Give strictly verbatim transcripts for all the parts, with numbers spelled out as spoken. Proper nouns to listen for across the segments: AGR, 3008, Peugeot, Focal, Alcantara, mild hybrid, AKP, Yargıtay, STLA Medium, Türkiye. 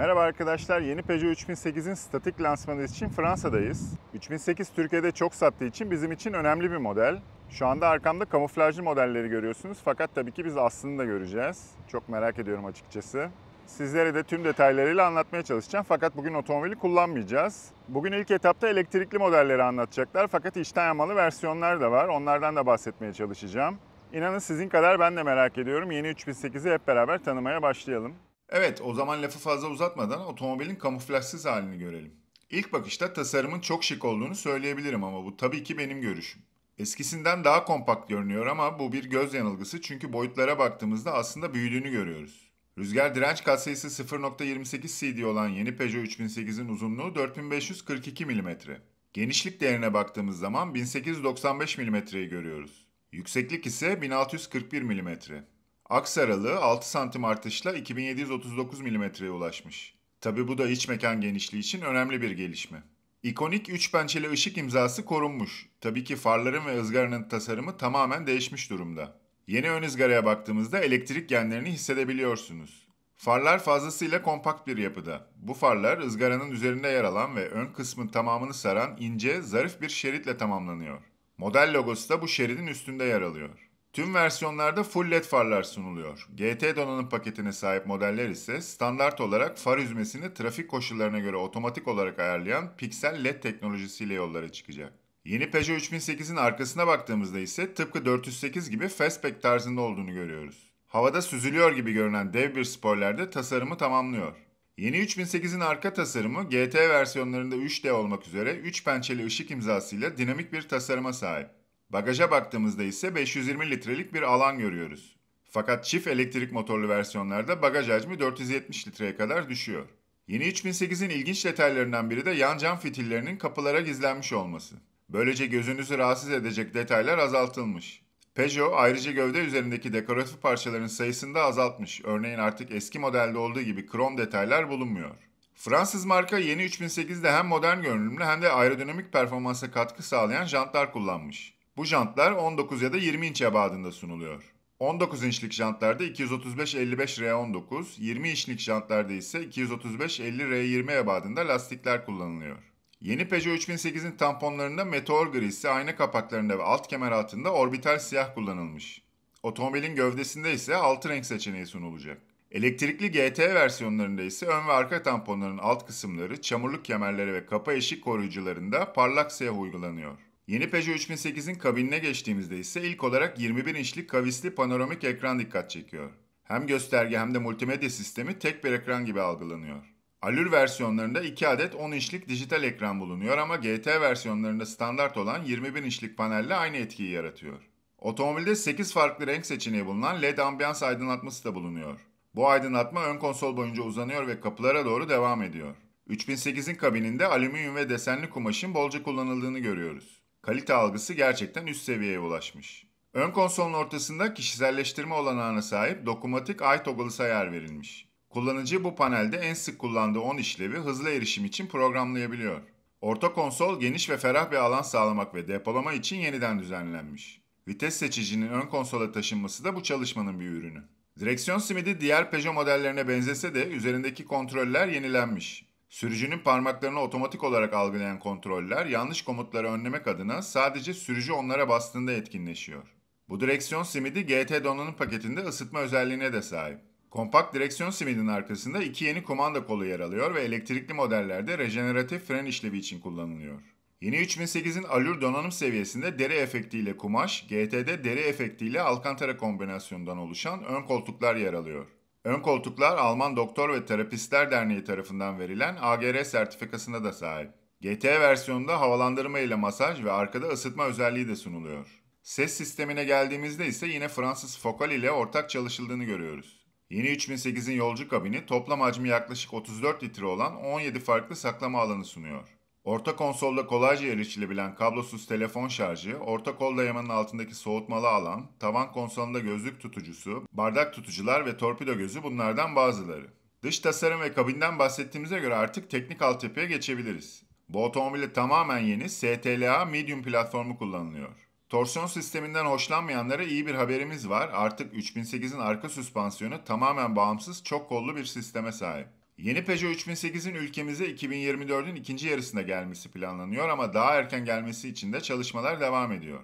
Merhaba arkadaşlar, yeni Peugeot üç bin sekiz'in statik lansmanı için Fransa'dayız. üç bin sekiz Türkiye'de çok sattığı için bizim için önemli bir model. Şu anda arkamda kamuflajlı modelleri görüyorsunuz fakat tabii ki biz aslını da göreceğiz. Çok merak ediyorum açıkçası. Sizlere de tüm detaylarıyla anlatmaya çalışacağım fakat bugün otomobili kullanmayacağız. Bugün ilk etapta elektrikli modelleri anlatacaklar fakat içten yanmalı versiyonlar da var. Onlardan da bahsetmeye çalışacağım. İnanın sizin kadar ben de merak ediyorum. Yeni üç bin sekiz'i hep beraber tanımaya başlayalım. Evet, o zaman lafı fazla uzatmadan otomobilin kamuflajsız halini görelim. İlk bakışta tasarımın çok şık olduğunu söyleyebilirim ama bu tabii ki benim görüşüm. Eskisinden daha kompakt görünüyor ama bu bir göz yanılgısı çünkü boyutlara baktığımızda aslında büyüdüğünü görüyoruz. Rüzgar direnç katsayısı sıfır nokta yirmi sekiz centimetre olan yeni Peugeot üç bin sekiz'in uzunluğu dört bin beş yüz kırk iki milimetre. Genişlik değerine baktığımız zaman bin sekiz yüz doksan beş milimetre'yi görüyoruz. Yükseklik ise bin altı yüz kırk bir milimetre. Aks aralığı altı santimetre artışla iki bin yedi yüz otuz dokuz milimetreye ulaşmış. Tabi bu da iç mekan genişliği için önemli bir gelişme. İkonik üç pençeli ışık imzası korunmuş. Tabii ki farların ve ızgaranın tasarımı tamamen değişmiş durumda. Yeni ön ızgaraya baktığımızda elektrik genlerini hissedebiliyorsunuz. Farlar fazlasıyla kompakt bir yapıda. Bu farlar ızgaranın üzerinde yer alan ve ön kısmın tamamını saran ince, zarif bir şeritle tamamlanıyor. Model logosu da bu şeridin üstünde yer alıyor. Tüm versiyonlarda full led farlar sunuluyor. G T donanım paketine sahip modeller ise standart olarak far hüzmesini trafik koşullarına göre otomatik olarak ayarlayan piksel led teknolojisiyle yollara çıkacak. Yeni Peugeot üç bin sekiz'in arkasına baktığımızda ise tıpkı dört yüz sekiz gibi fastback tarzında olduğunu görüyoruz. Havada süzülüyor gibi görünen dev bir spoiler de tasarımı tamamlıyor. Yeni üç bin sekiz'in arka tasarımı G T versiyonlarında üç D olmak üzere üç pençeli ışık imzasıyla dinamik bir tasarıma sahip. Bagaja baktığımızda ise beş yüz yirmi litrelik bir alan görüyoruz. Fakat çift elektrik motorlu versiyonlarda bagaj hacmi dört yüz yetmiş litreye kadar düşüyor. Yeni üç bin sekiz'in ilginç detaylarından biri de yan cam fitillerinin kapılara gizlenmiş olması. Böylece gözünüzü rahatsız edecek detaylar azaltılmış. Peugeot ayrıca gövde üzerindeki dekoratif parçaların sayısını da azaltmış. Örneğin artık eski modelde olduğu gibi krom detaylar bulunmuyor. Fransız marka yeni üç bin sekiz'de hem modern görünümlü hem de aerodinamik performansa katkı sağlayan jantlar kullanmış. Bu jantlar on dokuz ya da yirmi inç ebadında sunuluyor. on dokuz inçlik jantlarda iki yüz otuz beş elli beş R on dokuz, yirmi inçlik jantlarda ise iki yüz otuz beş elli R yirmi ebadında lastikler kullanılıyor. Yeni Peugeot üç bin sekiz'in tamponlarında meteor grisi, ayna kapaklarında ve alt kemer altında orbital siyah kullanılmış. Otomobilin gövdesinde ise altı renk seçeneği sunulacak. Elektrikli G T versiyonlarında ise ön ve arka tamponların alt kısımları, çamurluk kemerleri ve kapa eşik koruyucularında parlak siyah uygulanıyor. Yeni Peugeot üç bin sekiz'in kabinine geçtiğimizde ise ilk olarak yirmi bir inçlik kavisli panoramik ekran dikkat çekiyor. Hem gösterge hem de multimedya sistemi tek bir ekran gibi algılanıyor. Allure versiyonlarında iki adet on inçlik dijital ekran bulunuyor ama G T versiyonlarında standart olan yirmi bir inçlik panelle aynı etkiyi yaratıyor. Otomobilde sekiz farklı renk seçeneği bulunan led ambiyans aydınlatması da bulunuyor. Bu aydınlatma ön konsol boyunca uzanıyor ve kapılara doğru devam ediyor. üç bin sekiz'in kabininde alüminyum ve desenli kumaşın bolca kullanıldığını görüyoruz. Kalite algısı gerçekten üst seviyeye ulaşmış. Ön konsolun ortasında kişiselleştirme olanağına sahip dokunmatik eye toggle'ı yer verilmiş. Kullanıcı bu panelde en sık kullandığı on işlevi hızlı erişim için programlayabiliyor. Orta konsol geniş ve ferah bir alan sağlamak ve depolama için yeniden düzenlenmiş. Vites seçicinin ön konsola taşınması da bu çalışmanın bir ürünü. Direksiyon simidi diğer Peugeot modellerine benzese de üzerindeki kontroller yenilenmiş. Sürücünün parmaklarını otomatik olarak algılayan kontroller yanlış komutları önlemek adına sadece sürücü onlara bastığında etkinleşiyor. Bu direksiyon simidi G T donanım paketinde ısıtma özelliğine de sahip. Kompakt direksiyon simidinin arkasında iki yeni kumanda kolu yer alıyor ve elektrikli modellerde rejeneratif fren işlevi için kullanılıyor. Yeni üç bin sekiz'in Allure donanım seviyesinde deri efektiyle kumaş, G T'de deri efektiyle Alcantara kombinasyonundan oluşan ön koltuklar yer alıyor. Ön koltuklar Alman Doktor ve Terapistler Derneği tarafından verilen A G R sertifikasına da sahip. G T versiyonunda havalandırma ile masaj ve arkada ısıtma özelliği de sunuluyor. Ses sistemine geldiğimizde ise yine Fransız Focal ile ortak çalışıldığını görüyoruz. Yeni üç bin sekiz'in yolcu kabini toplam hacmi yaklaşık otuz dört litre olan on yedi farklı saklama alanı sunuyor. Orta konsolda kolayca erişilebilen kablosuz telefon şarjı, orta kol dayamanın altındaki soğutmalı alan, tavan konsolunda gözlük tutucusu, bardak tutucular ve torpido gözü bunlardan bazıları. Dış tasarım ve kabinden bahsettiğimize göre artık teknik altyapıya geçebiliriz. Bu otomobilde tamamen yeni S T L A Medium platformu kullanılıyor. Torsiyon sisteminden hoşlanmayanlara iyi bir haberimiz var. Artık üç bin sekiz'in arka süspansiyonu tamamen bağımsız çok kollu bir sisteme sahip. Yeni Peugeot üç bin sekiz'in ülkemize iki bin yirmi dört'ün ikinci yarısında gelmesi planlanıyor ama daha erken gelmesi için de çalışmalar devam ediyor.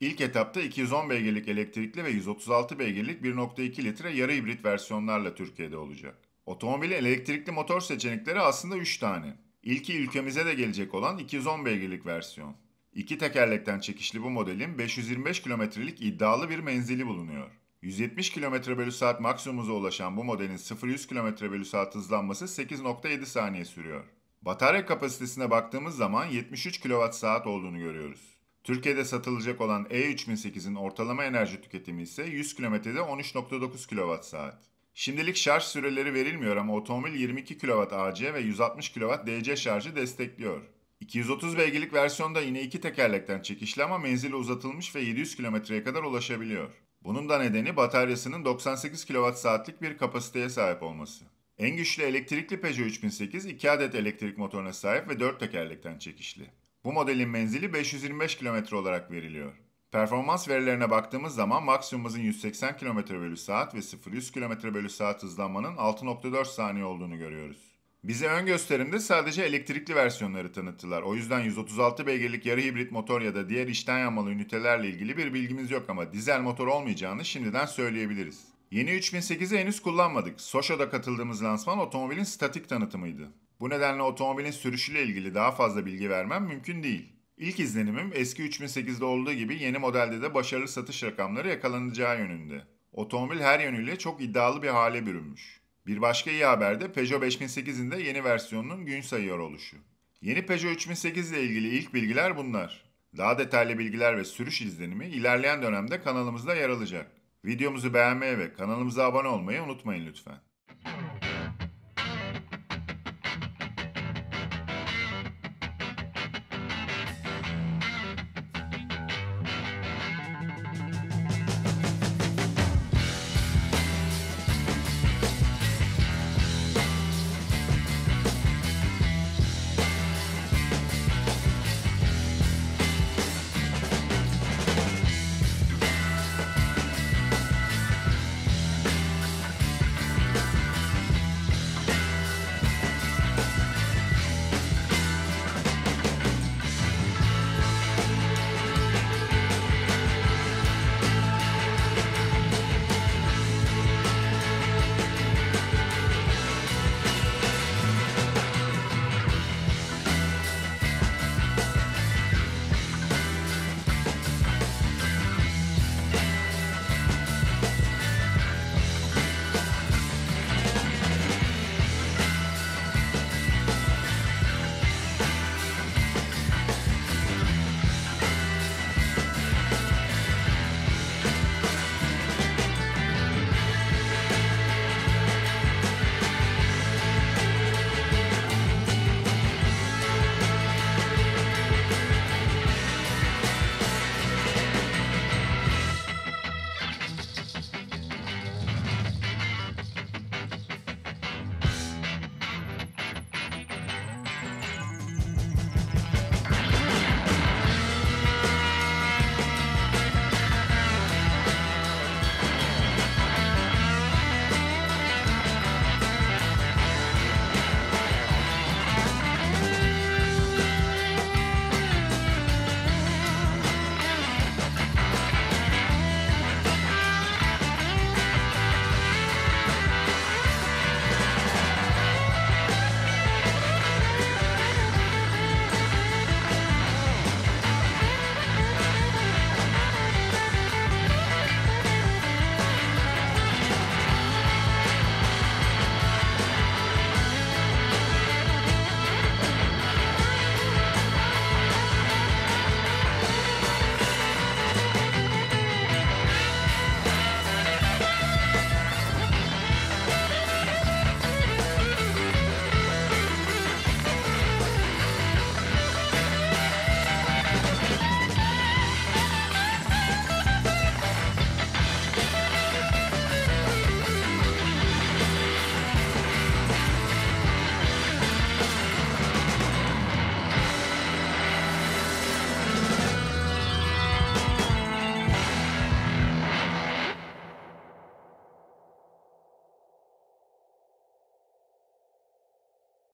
İlk etapta iki yüz on beygirlik elektrikli ve yüz otuz altı beygirlik bir nokta iki litre yarı hibrit versiyonlarla Türkiye'de olacak. Otomobilin elektrikli motor seçenekleri aslında üç tane. İlki ülkemize de gelecek olan iki yüz on beygirlik versiyon. İki tekerlekten çekişli bu modelin beş yüz yirmi beş kilometrelik iddialı bir menzili bulunuyor. yüz yetmiş kilometre bölü saat maksimum hıza ulaşan bu modelin sıfır yüz kilometre bölü saat hızlanması sekiz nokta yedi saniye sürüyor. Batarya kapasitesine baktığımız zaman yetmiş üç kilowatt saat olduğunu görüyoruz. Türkiye'de satılacak olan E üç bin sekiz'in ortalama enerji tüketimi ise yüz kilometrede on üç nokta dokuz kilowatt saat. Şimdilik şarj süreleri verilmiyor ama otomobil yirmi iki kilowatt A C ve yüz altmış kilowatt D C şarjı destekliyor. iki yüz otuz beygirlik versiyonda yine iki tekerlekten çekişli ama menzili uzatılmış ve yedi yüz kilometreye kadar ulaşabiliyor. Bunun da nedeni bataryasının doksan sekiz kilowatt saatlik bir kapasiteye sahip olması. En güçlü elektrikli Peugeot üç bin sekiz iki adet elektrik motoruna sahip ve dört tekerlekten çekişli. Bu modelin menzili beş yüz yirmi beş kilometre olarak veriliyor. Performans verilerine baktığımız zaman maksimum hızın yüz seksen kilometre bölü saat ve sıfır yüz kilometre bölü saat hızlanmanın altı nokta dört saniye olduğunu görüyoruz. Bize ön gösterimde sadece elektrikli versiyonları tanıttılar. O yüzden yüz otuz altı beygirlik yarı hibrit motor ya da diğer içten yanmalı ünitelerle ilgili bir bilgimiz yok ama dizel motor olmayacağını şimdiden söyleyebiliriz. Yeni üç bin sekiz'i henüz kullanmadık. Soşo'da katıldığımız lansman otomobilin statik tanıtımıydı. Bu nedenle otomobilin sürüşüyle ilgili daha fazla bilgi vermem mümkün değil. İlk izlenimim eski üç bin sekiz'de olduğu gibi yeni modelde de başarılı satış rakamları yakalanacağı yönünde. Otomobil her yönüyle çok iddialı bir hale bürünmüş. Bir başka iyi haber de Peugeot beş bin sekiz'in de yeni versiyonunun gün sayıyor oluşu. Yeni Peugeot üç bin sekiz ile ilgili ilk bilgiler bunlar. Daha detaylı bilgiler ve sürüş izlenimi ilerleyen dönemde kanalımızda yer alacak. Videomuzu beğenmeyi ve kanalımıza abone olmayı unutmayın lütfen.